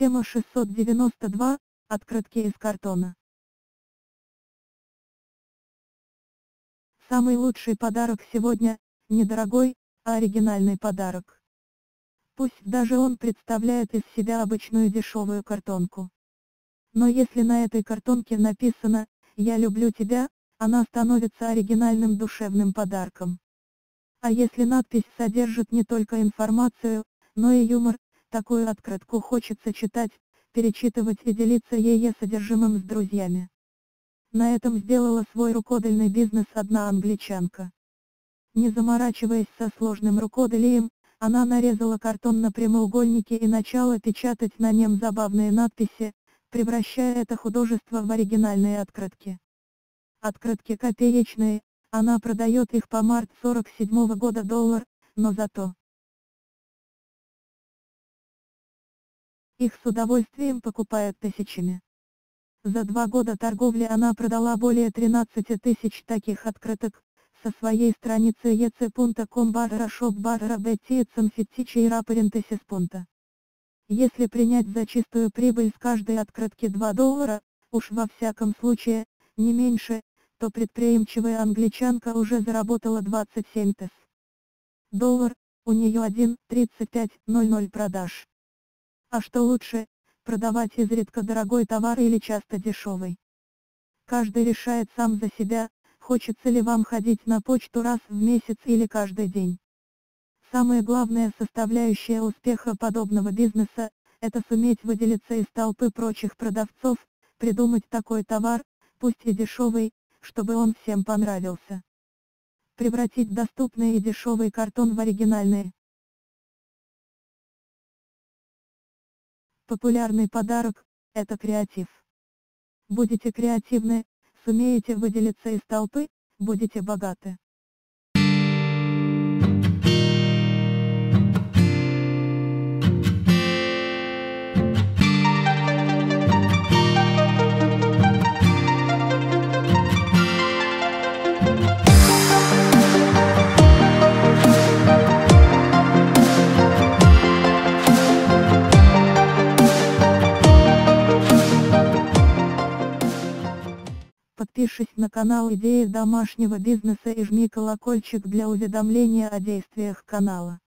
Тема 692. Открытки из картона. Самый лучший подарок сегодня – недорогой, а оригинальный подарок. Пусть даже он представляет из себя обычную дешевую картонку. Но если на этой картонке написано «Я люблю тебя», она становится оригинальным душевным подарком. А если надпись содержит не только информацию, но и юмор, такую открытку хочется читать, перечитывать и делиться ее содержимым с друзьями. На этом сделала свой рукодельный бизнес одна англичанка. Не заморачиваясь со сложным рукоделием, она нарезала картон на прямоугольники и начала печатать на нем забавные надписи, превращая это художество в оригинальные открытки. Открытки копеечные, она продает их по март 47-го года $1, но зато их с удовольствием покупают тысячами. За 2 года торговли она продала более 13 тысяч таких открыток. Со своей страницы etsy.com/shop. Если принять за чистую прибыль с каждой открытки $2, уж во всяком случае, не меньше, то предприимчивая англичанка уже заработала 27 тыс. $, у нее 1,3500 продаж. А что лучше, продавать изредка дорогой товар или часто дешевый? Каждый решает сам за себя, хочется ли вам ходить на почту раз в месяц или каждый день. Самая главная составляющая успеха подобного бизнеса – это суметь выделиться из толпы прочих продавцов, придумать такой товар, пусть и дешевый, чтобы он всем понравился. Превратить доступный и дешевый картон в оригинальный. Популярный подарок – это креатив. Будете креативны, сумеете выделиться из толпы, будете богаты. Подпишись на канал «Идеи домашнего бизнеса» и жми колокольчик для уведомления о действиях канала.